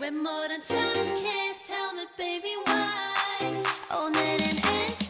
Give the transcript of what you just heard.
왜 뭐라 착해? Tell me baby why 오늘은